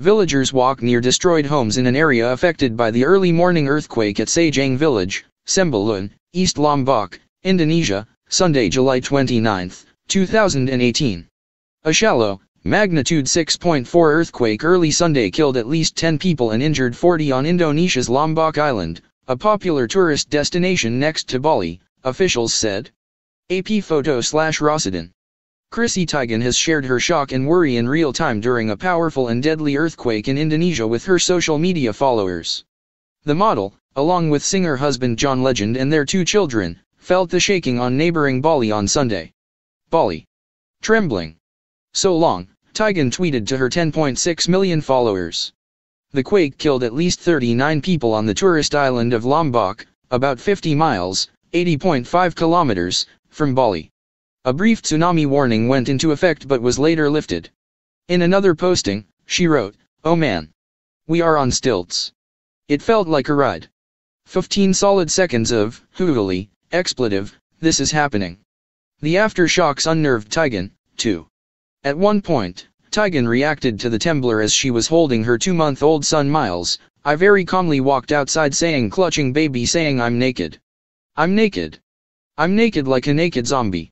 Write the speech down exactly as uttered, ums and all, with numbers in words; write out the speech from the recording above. Villagers walk near destroyed homes in an area affected by the early morning earthquake at Sejang Village, Sembalun, East Lombok, Indonesia, Sunday, July twenty-ninth, two thousand eighteen. A shallow, magnitude six point four earthquake early Sunday killed at least ten people and injured forty on Indonesia's Lombok Island, a popular tourist destination next to Bali, officials said. A P photo slash Rossiden. Chrissy Teigen has shared her shock and worry in real time during a powerful and deadly earthquake in Indonesia with her social media followers. The model, along with singer-husband John Legend and their two children, felt the shaking on neighboring Bali on Sunday. Bali. Trembling. So long, Teigen tweeted to her ten point six million followers. The quake killed at least thirty-nine people on the tourist island of Lombok, about fifty miles, eighty point five kilometers, from Bali. A brief tsunami warning went into effect but was later lifted. In another posting, she wrote, "Oh man. We are on stilts. It felt like a ride. fifteen solid seconds of, hoodly, expletive, this is happening." The aftershocks unnerved Teigen, too. At one point, Teigen reacted to the Tumblr as she was holding her two-month-old son Miles. "I very calmly walked outside saying clutching baby saying I'm naked. I'm naked. I'm naked like a naked zombie.